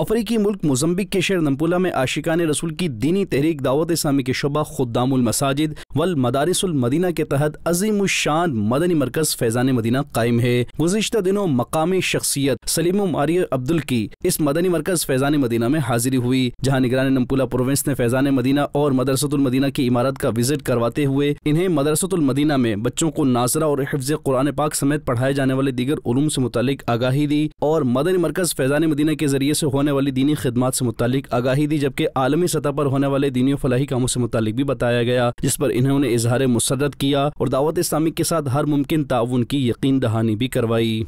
अफ्रीकी मुल्क मोजम्बिक के शहर नंपुला में आशिकान रसूल की दीनी तहरीक दावत-ए-इस्लामी के शुबा खुद्दामुल मसाजिद वल मदारिस उल मदीना के तहत अजीम शान मदनी मरकज फैज़ान मदीना कायम है। गुज़िश्ता दिनों मकामी शख्सियत सलीमो मारियो अब्दुल की इस मदनी मरकज फैज़ान मदीना में हाजिरी हुई, जहाँ निगरान नंपुला प्रोविंस ने फैज़ान मदीना और मदरसतुल मदीना की इमारत का विजिट करवाते हुए इन्हें मदरसतुल मदीना में बच्चों को नाजरा और हिफ्ज़ कुरान पाक समेत पढ़ाए जाने वाले दीगर उलूम से मुतालिक आगाही दी और मदनी मरकज फैज़ान मदीना के जरिए से होने वाली दीनी खिदमात से मुतालिक आगाही दी, जबकि आलमी सतह पर होने वाले दीनी फलाही कामों से मुतालिक भी बताया गया, जिस पर इन्होंने इजहार मुसर्रत किया और दावत इस्लामी के साथ हर मुमकिन ताउन की यकीन दहानी भी करवाई।